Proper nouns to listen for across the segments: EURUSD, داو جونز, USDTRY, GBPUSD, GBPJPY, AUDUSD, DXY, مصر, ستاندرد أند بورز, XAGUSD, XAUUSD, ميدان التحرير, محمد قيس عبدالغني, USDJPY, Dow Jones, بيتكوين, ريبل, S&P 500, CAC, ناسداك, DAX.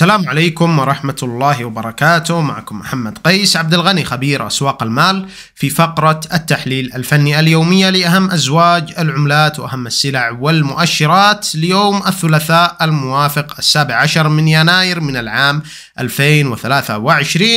السلام عليكم ورحمة الله وبركاته. معكم محمد قيس عبدالغني، خبير أسواق المال، في فقرة التحليل الفني اليومية لأهم أزواج العملات وأهم السلع والمؤشرات ليوم الثلاثاء الموافق 17 من يناير من العام 2023،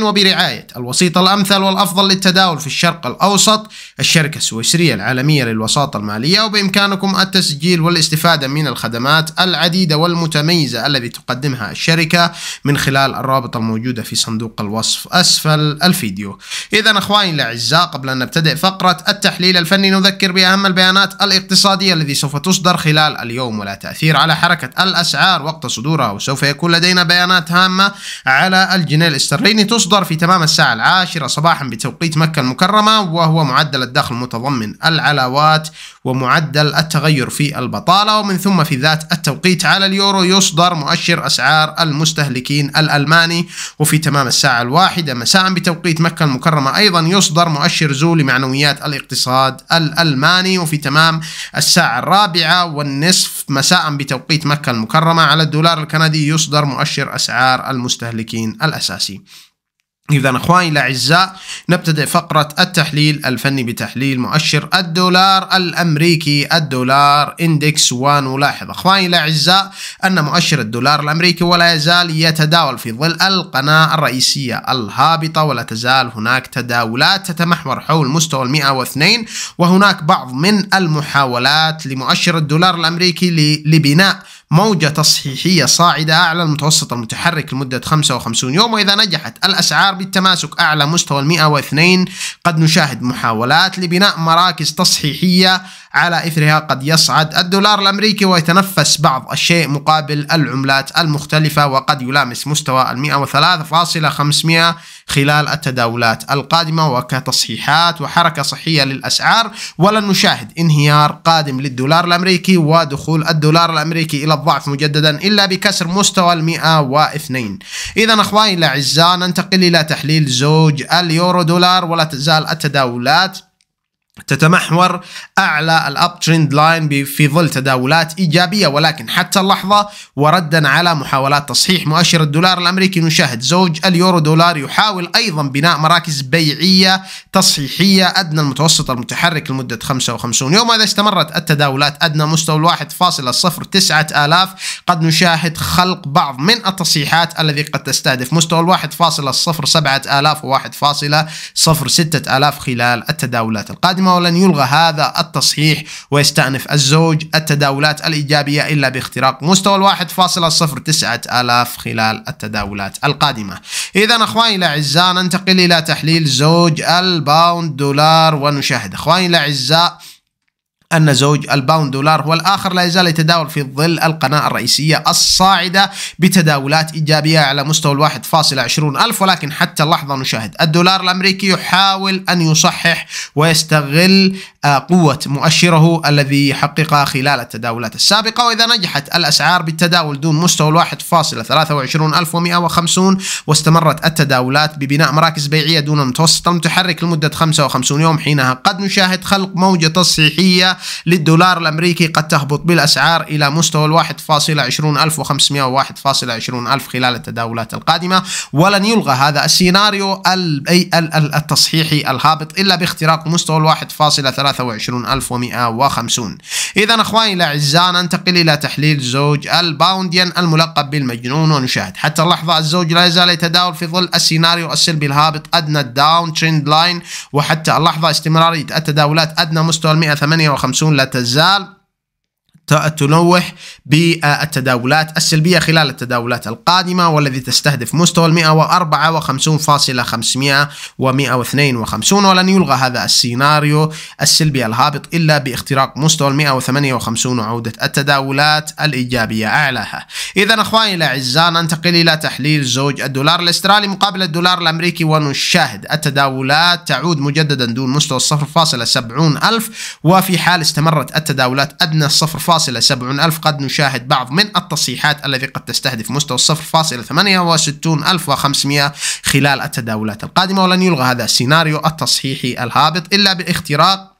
وبرعاية الوسيط الأمثل والأفضل للتداول في الشرق الأوسط، الشركة السويسرية العالمية للوساطة المالية. وبإمكانكم التسجيل والاستفادة من الخدمات العديدة والمتميزة التي تقدمها الشركة من خلال الرابط الموجودة في صندوق الوصف أسفل الفيديو. إذا أخواني الأعزاء، قبل أن نبتدئ فقرة التحليل الفني نذكر بأهم البيانات الاقتصادية التي سوف تصدر خلال اليوم ولا تأثير على حركة الأسعار وقت صدورها، وسوف يكون لدينا بيانات هامة على الجنيه الاسترليني تصدر في تمام الساعة 10 صباحا بتوقيت مكة المكرمة، وهو معدل الدخل متضمن العلاوات ومعدل التغير في البطالة. ومن ثم في ذات التوقيت على اليورو يصدر مؤشر أسعار المستهلكين الألماني، وفي تمام الساعة 1 مساء بتوقيت مكة المكرمة أيضا يصدر مؤشر زو لمعنويات الاقتصاد الألماني، وفي تمام الساعة 4:15 مساء بتوقيت مكة المكرمة على الدولار الكندي يصدر مؤشر أسعار المستهلكين الأساسي. إذا أخواني الأعزاء، نبتدئ فقرة التحليل الفني بتحليل مؤشر الدولار الأمريكي، الدولار إندكس 1. ولاحظ أخواني الأعزاء أن مؤشر الدولار الأمريكي ولا يزال يتداول في ظل القناة الرئيسية الهابطة، ولا تزال هناك تداولات تتمحور حول مستوى 102، وهناك بعض من المحاولات لمؤشر الدولار الأمريكي لبناء موجة تصحيحية صاعدة أعلى المتوسط المتحرك لمدة 55 يوم. وإذا نجحت الأسعار بالتماسك أعلى مستوى 102، قد نشاهد محاولات لبناء مراكز تصحيحية على إثرها قد يصعد الدولار الأمريكي ويتنفس بعض الشيء مقابل العملات المختلفة، وقد يلامس مستوى 103.500 خلال التداولات القادمة، وكتصحيحات وحركة صحية للأسعار. ولن نشاهد انهيار قادم للدولار الأمريكي ودخول الدولار الأمريكي إلى الضعف مجددا إلا بكسر مستوى 102. إذا أخواني الأعزاء، ننتقل إلى تحليل زوج اليورو دولار، ولا تزال التداولات تتمحور أعلى الأب تريند لاين في ظل تداولات إيجابية، ولكن حتى اللحظة وردا على محاولات تصحيح مؤشر الدولار الأمريكي نشاهد زوج اليورو دولار يحاول أيضا بناء مراكز بيعية تصحيحية أدنى المتوسط المتحرك لمدة 55 يوم. إذا استمرت التداولات أدنى مستوى 1.09 آلاف، قد نشاهد خلق بعض من التصحيحات الذي قد تستهدف مستوى 1.07 آلاف و 1.06 آلاف خلال التداولات القادمة. ولن يلغى هذا التصحيح ويستأنف الزوج التداولات الإيجابية إلا باختراق مستوى 1.09 آلاف خلال التداولات القادمة. إذا أخواني الأعزاء، ننتقل إلى تحليل زوج الباوند دولار، ونشاهد أخواني الأعزاء أن زوج الباوند دولار هو الآخر لا يزال يتداول في ظل القناة الرئيسية الصاعدة بتداولات إيجابية على مستوى 1.20 ألف، ولكن حتى اللحظة نشاهد الدولار الأمريكي يحاول أن يصحح ويستغل قوة مؤشره الذي حققها خلال التداولات السابقة. وإذا نجحت الأسعار بالتداول دون مستوى 1.23150 واستمرت التداولات ببناء مراكز بيعية دون المتوسط المتحرك لمدة 55 يوم، حينها قد نشاهد خلق موجة تصحيحية للدولار الأمريكي، قد تهبط بالأسعار إلى مستوى 1.20500 و 1.20000 خلال التداولات القادمة. ولن يلغى هذا السيناريو التصحيحي الهابط إلا باختراق مستوى 1.23150. إذا أخواني الأعزاء، ننتقل إلى تحليل زوج الباوندين الملقب بالمجنون، ونشاهد حتى اللحظة الزوج لا يزال يتداول في ظل السيناريو السلبي الهابط أدنى الداون تريند لاين، وحتى اللحظة استمرارية التداولات أدنى مستوى 158 لا تزال تنوح بالتداولات السلبية خلال التداولات القادمة، والذي تستهدف مستوى 154.500 و 152، ولن يلغى هذا السيناريو السلبي الهابط إلا باختراق مستوى 158 وعودة التداولات الإيجابية أعلاها. إذا أخواني الأعزاء، ننتقل إلى تحليل زوج الدولار الأسترالي مقابل الدولار الأمريكي، ونشاهد التداولات تعود مجددا دون مستوى 0.70 ألف، وفي حال استمرت التداولات أدنى 0.70 ألف، قد نشاهد بعض من التصحيحات الذي قد تستهدف مستوى 0.68500 خلال التداولات القادمة. ولن يلغى هذا السيناريو التصحيحي الهابط إلا باختراق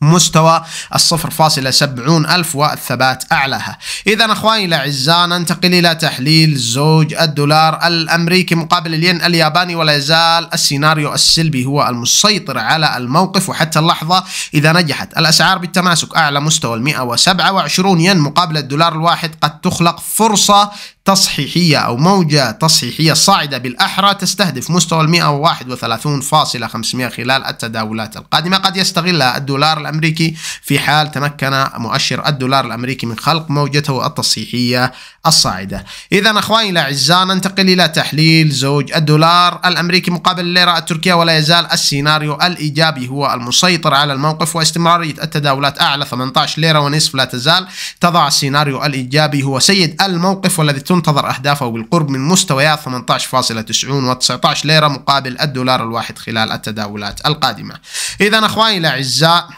مستوى 0.70 ألف والثبات أعلاها. إذا أخواني الأعزاء ننتقل إلى تحليل زوج الدولار الأمريكي مقابل الين الياباني، ولا يزال السيناريو السلبي هو المسيطر على الموقف، وحتى اللحظة إذا نجحت الأسعار بالتماسك أعلى مستوى 127 ين مقابل الدولار الواحد قد تخلق فرصة تصحيحية أو موجة تصحيحية صاعدة بالأحرى تستهدف مستوى 131.500 خلال التداولات القادمة. قد يستغلها الدولار الأمريكي في حال تمكن مؤشر الدولار الأمريكي من خلق موجته التصحيحية الصاعدة. إذا أخواني الأعزاء ننتقل إلى تحليل زوج الدولار الأمريكي مقابل الليرة التركية، ولا يزال السيناريو الإيجابي هو المسيطر على الموقف، واستمرارية التداولات أعلى 18 ليرة ونصف لا تزال تضع السيناريو الإيجابي هو سيد الموقف، والذي تنتظر أهدافه بالقرب من مستويات 18.90 و19 ليرة مقابل الدولار الواحد خلال التداولات القادمة. إذا أخواني الأعزاء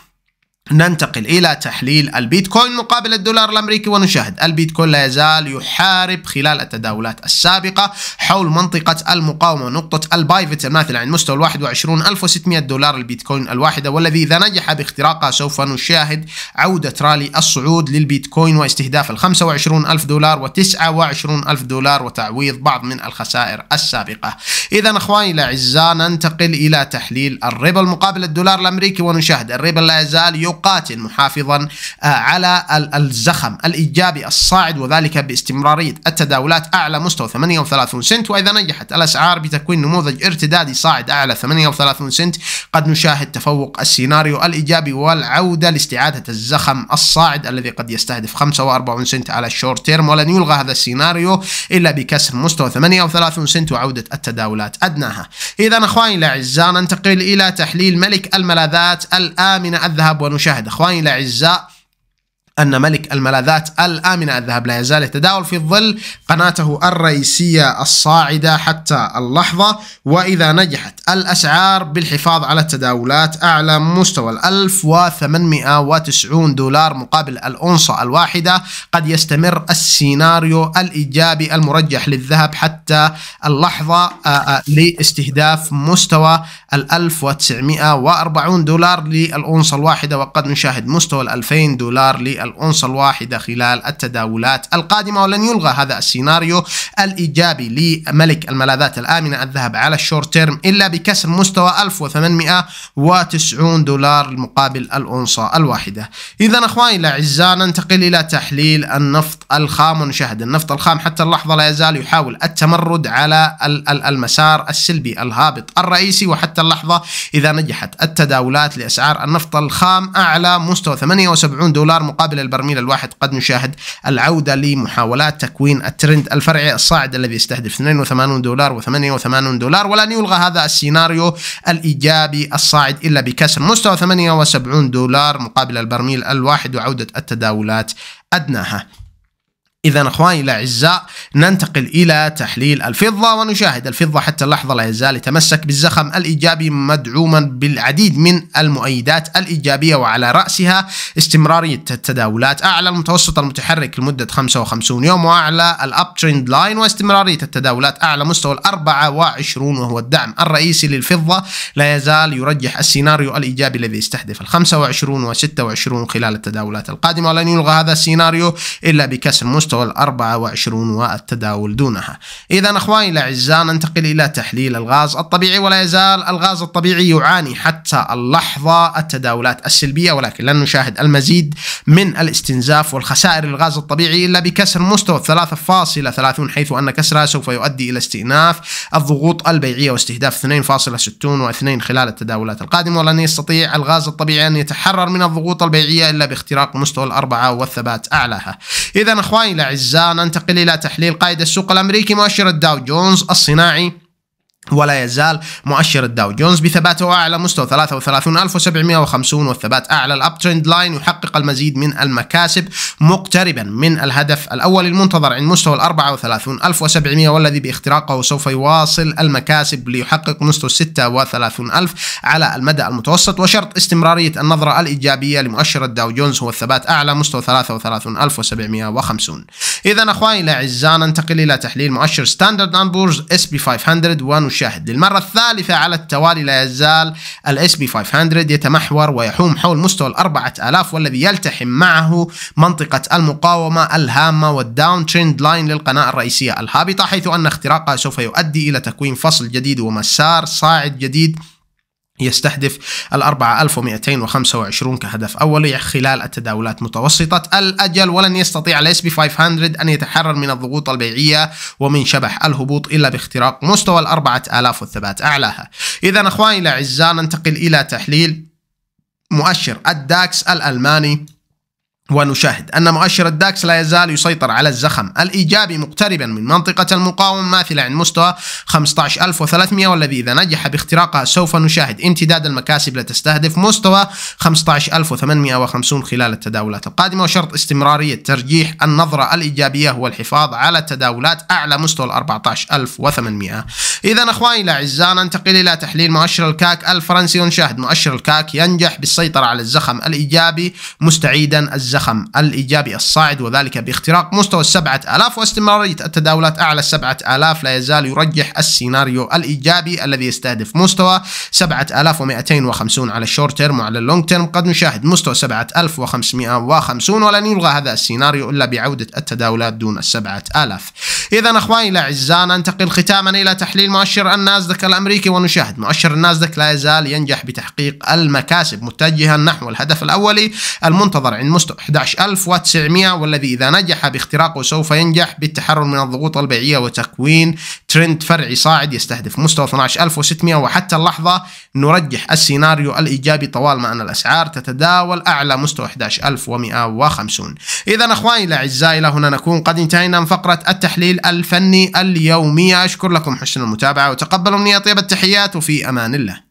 ننتقل إلى تحليل البيتكوين مقابل الدولار الأمريكي، ونشاهد البيتكوين لا يزال يحارب خلال التداولات السابقة حول منطقة المقاومة، نقطة البايفت الماثلة عند مستوى 21600 دولار البيتكوين الواحدة، والذي إذا نجح باختراقها سوف نشاهد عودة رالي الصعود للبيتكوين واستهداف 25000 دولار و29000 دولار وتعويض بعض من الخسائر السابقة. إذا أخواني الأعزاء ننتقل إلى تحليل الريبل مقابل الدولار الأمريكي، ونشاهد الريبل لا يزال قاتل محافظا على الزخم الإيجابي الصاعد، وذلك باستمرارية التداولات أعلى مستوى 38 سنت، وإذا نجحت الأسعار بتكوين نموذج ارتدادي صاعد أعلى 38 سنت قد نشاهد تفوق السيناريو الإيجابي والعودة لاستعادة الزخم الصاعد الذي قد يستهدف 45 سنت على الشورت تيرم، ولن يلغى هذا السيناريو إلا بكسر مستوى 38 سنت وعودة التداولات أدناها. إذا أخواني الأعزاء ننتقل إلى تحليل ملك الملاذات الآمنة الذهب، ونشاهد أخواني الأعزاء أن ملك الملاذات الآمنة الذهب لا يزال يتداول في ظل قناته الرئيسية الصاعدة حتى اللحظة، وإذا نجحت الأسعار بالحفاظ على التداولات أعلى مستوى 1890 دولار مقابل الأونصة الواحدة قد يستمر السيناريو الإيجابي المرجح للذهب حتى اللحظة لاستهداف مستوى 1940 دولار للأونصة الواحدة، وقد نشاهد مستوى 2000 دولار الأونصة الواحدة خلال التداولات القادمة، ولن يلغى هذا السيناريو الإيجابي لملك الملاذات الآمنة الذهب على الشورت تيرم إلا بكسر مستوى 1890 دولار مقابل الأونصة الواحدة. إذا أخواني الأعزاء ننتقل إلى تحليل النفط الخام، ونشاهد النفط الخام حتى اللحظة لا يزال يحاول التمرد على المسار السلبي الهابط الرئيسي، وحتى اللحظة إذا نجحت التداولات لأسعار النفط الخام أعلى مستوى 78 دولار مقابل البرميل الواحد قد نشاهد العودة لمحاولات تكوين الترند الفرعي الصاعد الذي يستهدف 82 دولار و88 دولار، ولن يلغى هذا السيناريو الإيجابي الصاعد إلا بكسر مستوى 78 دولار مقابل البرميل الواحد وعودة التداولات أدناها. إذا أخواني الأعزاء ننتقل إلى تحليل الفضة، ونشاهد الفضة حتى اللحظة لا يزال يتمسك بالزخم الإيجابي مدعوما بالعديد من المؤيدات الإيجابية، وعلى رأسها استمرارية التداولات أعلى المتوسط المتحرك لمدة 55 يوم وأعلى الأب تريند لاين، واستمرارية التداولات أعلى مستوى 24 وهو الدعم الرئيسي للفضة، لا يزال يرجح السيناريو الإيجابي الذي يستهدف 25 و26 خلال التداولات القادمة، ولن يلغى هذا السيناريو إلا بكسر مستوى 24 والتداول دونها. إذا أخواني الأعزاء ننتقل إلى تحليل الغاز الطبيعي، ولا يزال الغاز الطبيعي يعاني حتى اللحظة التداولات السلبية، ولكن لن نشاهد المزيد من الاستنزاف والخسائر للغاز الطبيعي إلا بكسر مستوى 3.30 حيث أن كسرها سوف يؤدي إلى استئناف الضغوط البيعية واستهداف 2.62 خلال التداولات القادمة، ولن يستطيع الغاز الطبيعي أن يتحرر من الضغوط البيعية إلا باختراق مستوى 4 والثبات أعلاها. إذا أخواني الأعزاء ننتقل إلى تحليل قائد السوق الأمريكي، مؤشر الداو جونز الصناعي، ولا يزال مؤشر الداو جونز بثباته أعلى مستوى 33750 والثبات أعلى الأب ترند لاين يحقق المزيد من المكاسب مقتربا من الهدف الأول المنتظر عند مستوى 34700 والذي باختراقه سوف يواصل المكاسب ليحقق مستوى 36000 على المدى المتوسط، وشرط استمرارية النظرة الإيجابية لمؤشر الداو جونز هو الثبات أعلى مستوى 33750. إذا أخواني الأعزاء ننتقل إلى تحليل مؤشر ستاندرد أند بورز SP 500 ونشاهد شهد للمرة الثالثة على التوالي. لا يزال الاس بي 500 يتمحور ويحوم حول مستوى ال4000 والذي يلتحم معه منطقة المقاومة الهامة والداون تريند لاين للقناة الرئيسية الهابطة، حيث أن اختراقها سوف يؤدي إلى تكوين فصل جديد ومسار صاعد جديد يستهدف ال 4225 كهدف أولي خلال التداولات متوسطة الأجل. ولن يستطيع الاس بي 500 أن يتحرر من الضغوط البيعية ومن شبح الهبوط إلا باختراق مستوى ال 4000 والثبات أعلاها. إذا أخواني الأعزاء ننتقل إلى تحليل مؤشر الداكس الألماني، ونشاهد أن مؤشر الداكس لا يزال يسيطر على الزخم الإيجابي مقتربا من منطقة المقاومة ماثلة عند مستوى 15300، والذي إذا نجح باختراقها سوف نشاهد امتداد المكاسب لتستهدف مستوى 15850 خلال التداولات القادمة. وشرط استمرارية ترجيح النظرة الإيجابية هو الحفاظ على التداولات أعلى مستوى 14800. إذا أخواني الأعزاء ننتقل إلى تحليل مؤشر الكاك الفرنسي، ونشاهد مؤشر الكاك ينجح بالسيطرة على الزخم الإيجابي مستعيدا الزخم الإيجابي الصاعد، وذلك باختراق مستوى 7000 واستمرارية التداولات أعلى 7000. لا يزال يرجح السيناريو الإيجابي الذي يستهدف مستوى 7250 على الشورت تيرم، وعلى اللونج تيرم قد نشاهد مستوى 7550، ولن يلغى هذا السيناريو إلا بعودة التداولات دون ال 7000. إذا أخواني الأعزاء ننتقل ختاما إلى تحليل مؤشر الناسداك الأمريكي، ونشاهد مؤشر الناسداك لا يزال ينجح بتحقيق المكاسب متجها نحو الهدف الأولي المنتظر عند مستوى 11900، والذي إذا نجح باختراقه سوف ينجح بالتحرر من الضغوط البيعية وتكوين ترند فرعي صاعد يستهدف مستوى 12600. وحتى اللحظة نرجح السيناريو الإيجابي طوالما أن الأسعار تتداول أعلى مستوى 11150. إذا أخواني الأعزاء إلى هنا نكون قد انتهينا من فقرة التحليل الفني اليومية. أشكر لكم حسن المتابعة وتقبلوا مني طيب التحيات، وفي أمان الله.